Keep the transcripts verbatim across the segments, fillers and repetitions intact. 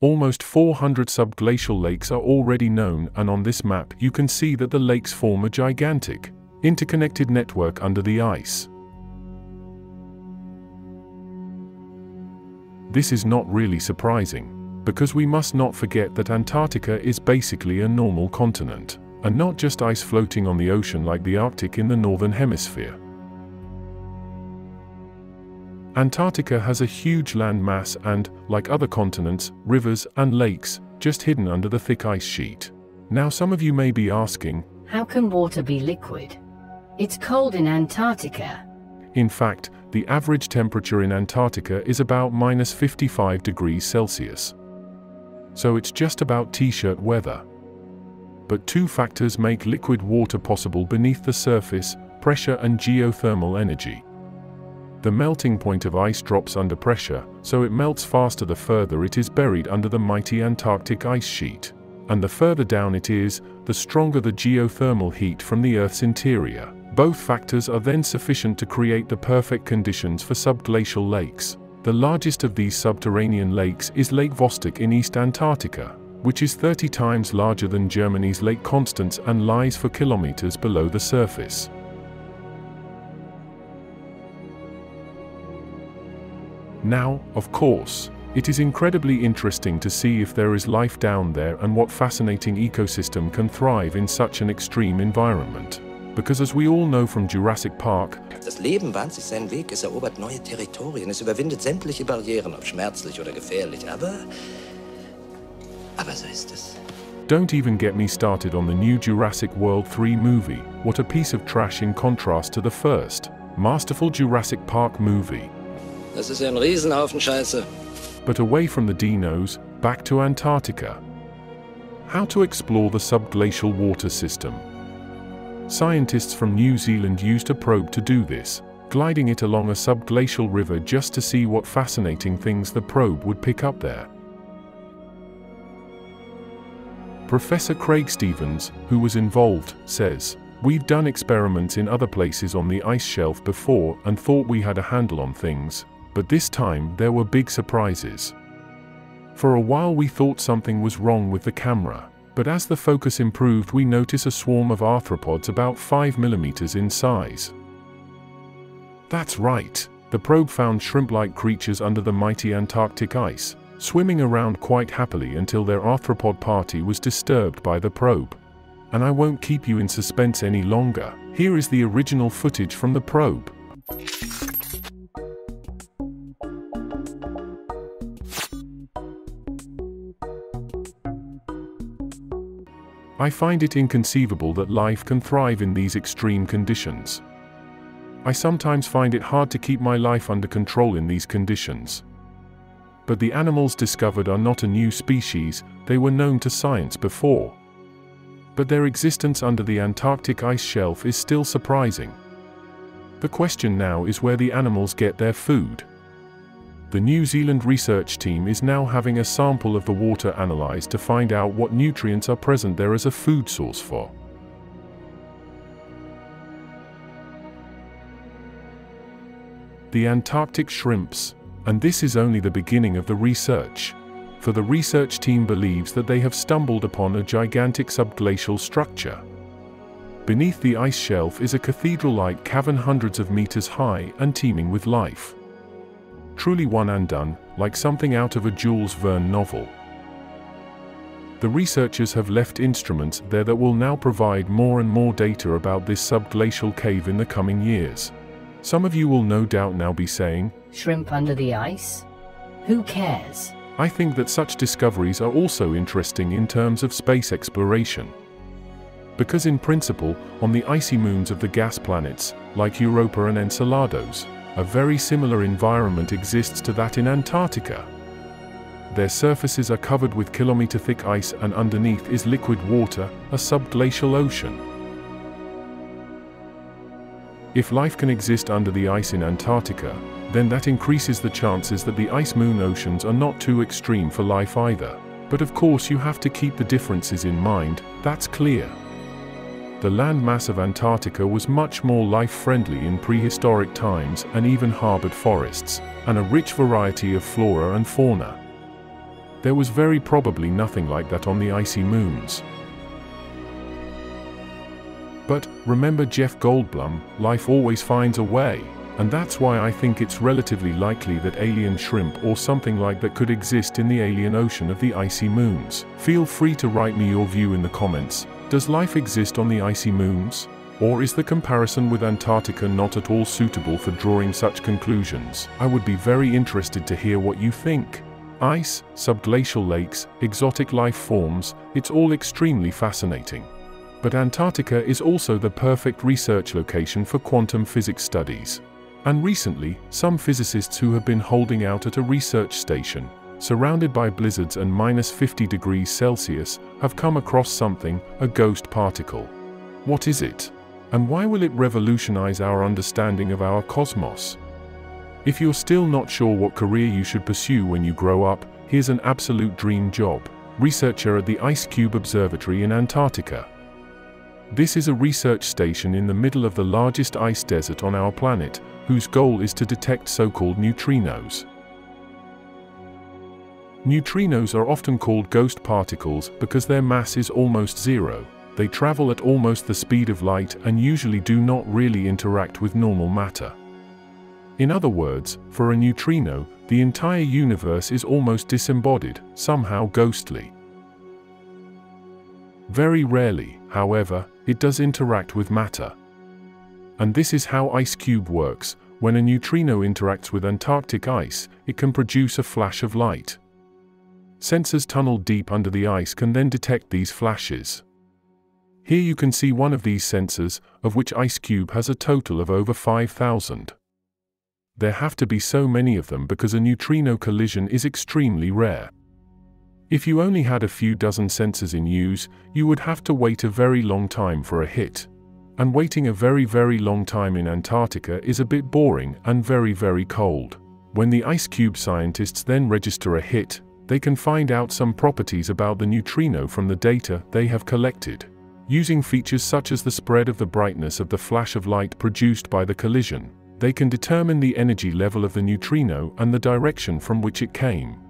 Almost four hundred subglacial lakes are already known, and on this map you can see that the lakes form a gigantic, interconnected network under the ice. This is not really surprising, because we must not forget that Antarctica is basically a normal continent, and not just ice floating on the ocean like the Arctic in the northern hemisphere. Antarctica has a huge land mass and, like other continents, rivers and lakes, just hidden under the thick ice sheet. Now some of you may be asking, how can water be liquid? It's cold in Antarctica. In fact, the average temperature in Antarctica is about minus fifty-five degrees Celsius. So it's just about t-shirt weather. But two factors make liquid water possible beneath the surface: pressure and geothermal energy. The melting point of ice drops under pressure, so it melts faster the further it is buried under the mighty Antarctic ice sheet. And the further down it is, the stronger the geothermal heat from the Earth's interior. Both factors are then sufficient to create the perfect conditions for subglacial lakes. The largest of these subterranean lakes is Lake Vostok in East Antarctica, which is thirty times larger than Germany's Lake Constance and lies for kilometers below the surface. Now, of course, it is incredibly interesting to see if there is life down there and what fascinating ecosystem can thrive in such an extreme environment. Because as we all know from Jurassic Park, das Leben wahnt sich seinen Weg, es erobert neue Territorien, es überwindet sämtliche Barrieren, ob schmerzlich oder gefährlich, aber, aber so ist es. Don't even get me started on the new Jurassic World three movie. What a piece of trash in contrast to the first, masterful Jurassic Park movie. Das ist ein Riesenhaufen Scheiße. But away from the dinos, back to Antarctica. How to explore the subglacial water system. Scientists from New Zealand used a probe to do this, gliding it along a subglacial river just to see what fascinating things the probe would pick up there. Professor Craig Stevens, who was involved, says, "We've done experiments in other places on the ice shelf before and thought we had a handle on things, but this time there were big surprises. For a while we thought something was wrong with the camera, but as the focus improved we noticed a swarm of arthropods about five millimeters in size." That's right, the probe found shrimp-like creatures under the mighty Antarctic ice, swimming around quite happily until their arthropod party was disturbed by the probe. And I won't keep you in suspense any longer. Here is the original footage from the probe. I find it inconceivable that life can thrive in these extreme conditions. I sometimes find it hard to keep my life under control in these conditions. But the animals discovered are not a new species, they were known to science before. But their existence under the Antarctic ice shelf is still surprising. The question now is where the animals get their food. The New Zealand research team is now having a sample of the water analyzed to find out what nutrients are present there as a food source for. The Antarctic shrimps, and this is only the beginning of the research. For the research team believes that they have stumbled upon a gigantic subglacial structure. Beneath the ice shelf is a cathedral-like cavern hundreds of meters high and teeming with life. Truly one and done, like something out of a Jules Verne novel. The researchers have left instruments there that will now provide more and more data about this subglacial cave in the coming years. Some of you will no doubt now be saying, "Shrimp under the ice? Who cares?" I think that such discoveries are also interesting in terms of space exploration. Because in principle, on the icy moons of the gas planets, like Europa and Enceladus, a very similar environment exists to that in Antarctica. Their surfaces are covered with kilometer-thick ice and underneath is liquid water, a subglacial ocean. If life can exist under the ice in Antarctica, then that increases the chances that the ice moon oceans are not too extreme for life either. But of course you have to keep the differences in mind, that's clear. the landmass of Antarctica was much more life-friendly in prehistoric times and even harbored forests, and a rich variety of flora and fauna. There was very probably nothing like that on the icy moons. But, remember Jeff Goldblum, life always finds a way, and that's why I think it's relatively likely that alien shrimp or something like that could exist in the alien ocean of the icy moons. Feel free to write me your view in the comments. Does life exist on the icy moons? Or is the comparison with Antarctica not at all suitable for drawing such conclusions? I would be very interested to hear what you think. Ice, subglacial lakes, exotic life forms, it's all extremely fascinating. But Antarctica is also the perfect research location for quantum physics studies. And recently, some physicists who have been holding out at a research station, surrounded by blizzards and minus fifty degrees Celsius, have come across something, a ghost particle. What is it? And why will it revolutionize our understanding of our cosmos? If you're still not sure what career you should pursue when you grow up, here's an absolute dream job: researcher at the Ice Cube Observatory in Antarctica. This is a research station in the middle of the largest ice desert on our planet, whose goal is to detect so-called neutrinos. Neutrinos are often called ghost particles because their mass is almost zero. They travel at almost the speed of light and usually do not really interact with normal matter. In other words, for a neutrino, the entire universe is almost disembodied, somehow ghostly. Very rarely, however, it does interact with matter. And this is how IceCube works. When a neutrino interacts with Antarctic ice, it can produce a flash of light. Sensors tunneled deep under the ice can then detect these flashes. Here you can see one of these sensors, of which IceCube has a total of over five thousand. There have to be so many of them because a neutrino collision is extremely rare. If you only had a few dozen sensors in use, you would have to wait a very long time for a hit. And waiting a very very long time in Antarctica is a bit boring and very very cold. When the IceCube scientists then register a hit, they can find out some properties about the neutrino from the data they have collected, using features such as the spread of the brightness of the flash of light produced by the collision. They can determine the energy level of the neutrino and the direction from which it came.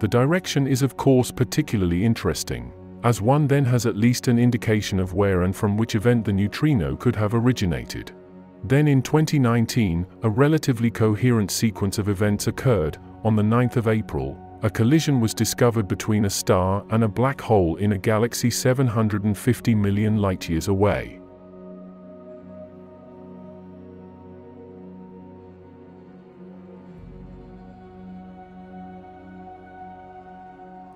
The direction is of course particularly interesting, as one then has at least an indication of where and from which event the neutrino could have originated. Then in twenty nineteen, a relatively coherent sequence of events occurred. On the ninth of April, a collision was discovered between a star and a black hole in a galaxy seven hundred fifty million light-years away.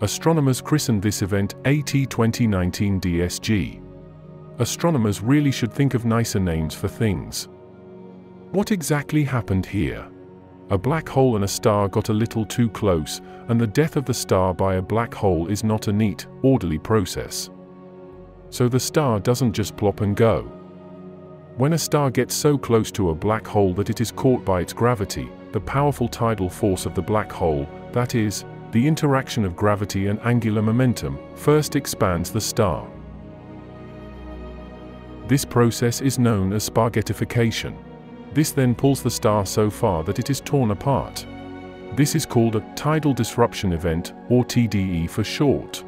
Astronomers christened this event A T twenty nineteen D S G. Astronomers really should think of nicer names for things. What exactly happened here? A black hole and a star got a little too close, and the death of the star by a black hole is not a neat, orderly process. So the star doesn't just plop and go. When a star gets so close to a black hole that it is caught by its gravity, the powerful tidal force of the black hole, that is, the interaction of gravity and angular momentum, first expands the star. This process is known as spargetification. This then pulls the star so far that it is torn apart. This is called a tidal disruption event, or T D E for short.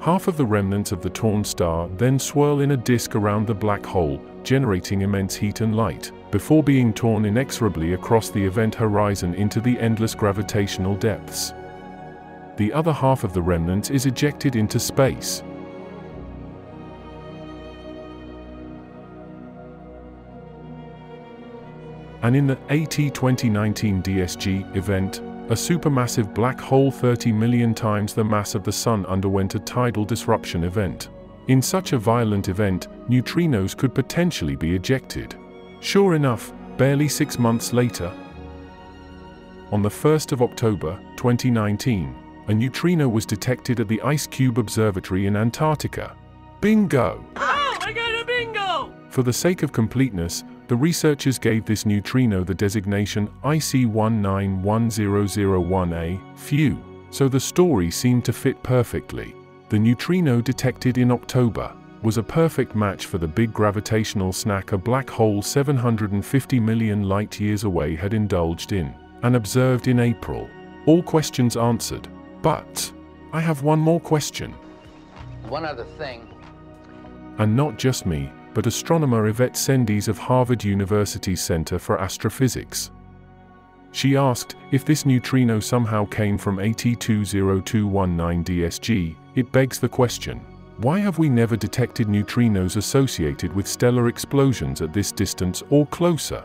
Half of the remnants of the torn star then swirl in a disk around the black hole, generating immense heat and light, before being torn inexorably across the event horizon into the endless gravitational depths. The other half of the remnant is ejected into space. And in the A T twenty nineteen D S G event, a supermassive black hole thirty million times the mass of the Sun underwent a tidal disruption event. In such a violent event, neutrinos could potentially be ejected. Sure enough, barely six months later, on the first of October twenty nineteen, a neutrino was detected at the Ice Cube Observatory in Antarctica. Bingo! Oh, I got a bingo! For the sake of completeness, the researchers gave this neutrino the designation I C one nine one zero zero one A, phew, so the story seemed to fit perfectly. The neutrino detected in October was a perfect match for the big gravitational snack a black hole seven hundred fifty million light-years away had indulged in, and observed in April. All questions answered. But I have one more question. One other thing. And not just me, but astronomer Yvette Cendes of Harvard University's Center for Astrophysics. She asked, if this neutrino somehow came from A T two zero two one nine D S G, it begs the question, why have we never detected neutrinos associated with stellar explosions at this distance or closer?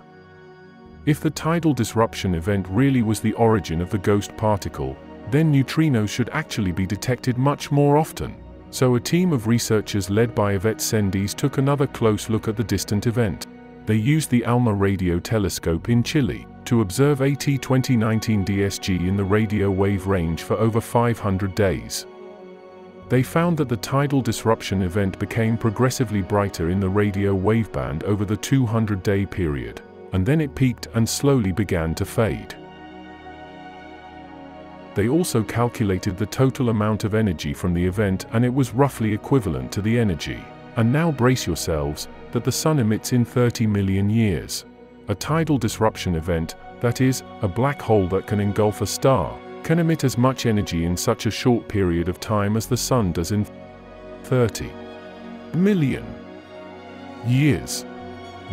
If the tidal disruption event really was the origin of the ghost particle, then neutrinos should actually be detected much more often. So a team of researchers led by Yvette Cendes took another close look at the distant event. They used the ALMA radio telescope in Chile to observe A T twenty nineteen D S G in the radio wave range for over five hundred days. They found that the tidal disruption event became progressively brighter in the radio waveband over the two hundred day period, and then it peaked and slowly began to fade. They also calculated the total amount of energy from the event, and it was roughly equivalent to the energy, and now brace yourselves, that the Sun emits in thirty million years. A tidal disruption event, that is, a black hole that can engulf a star, can emit as much energy in such a short period of time as the Sun does in thirty million years.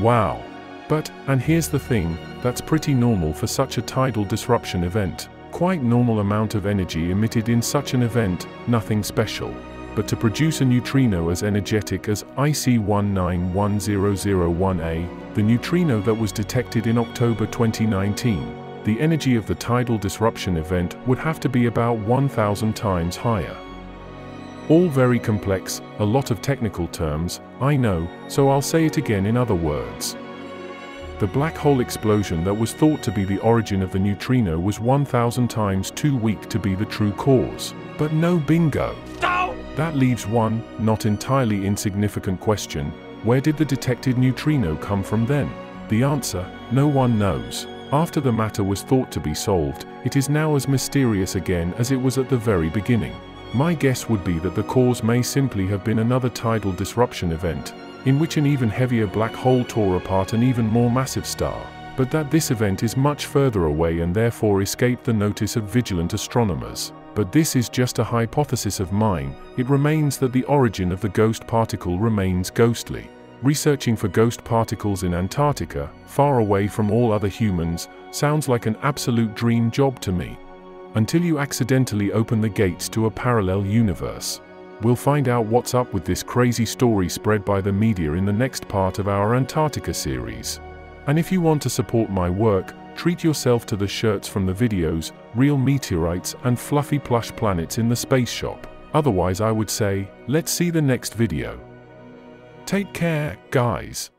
Wow! But, and here's the thing, that's pretty normal for such a tidal disruption event. Quite normal amount of energy emitted in such an event, nothing special. But to produce a neutrino as energetic as I C one nine one zero zero one A, the neutrino that was detected in October twenty nineteen, the energy of the tidal disruption event would have to be about one thousand times higher. All very complex, a lot of technical terms, I know, so I'll say it again in other words. The black hole explosion that was thought to be the origin of the neutrino was one thousand times too weak to be the true cause. But no bingo! No! That leaves one, not entirely insignificant question, where did the detected neutrino come from then? The answer, no one knows. After the matter was thought to be solved, it is now as mysterious again as it was at the very beginning. My guess would be that the cause may simply have been another tidal disruption event, in which an even heavier black hole tore apart an even more massive star, but that this event is much further away and therefore escaped the notice of vigilant astronomers. But this is just a hypothesis of mine. It remains that the origin of the ghost particle remains ghostly. Researching for ghost particles in Antarctica, far away from all other humans, sounds like an absolute dream job to me. Until you accidentally open the gates to a parallel universe. We'll find out what's up with this crazy story spread by the media in the next part of our Antarctica series. And if you want to support my work, treat yourself to the shirts from the videos, real meteorites and fluffy plush planets in the space shop. Otherwise I would say, let's see the next video. Take care, guys.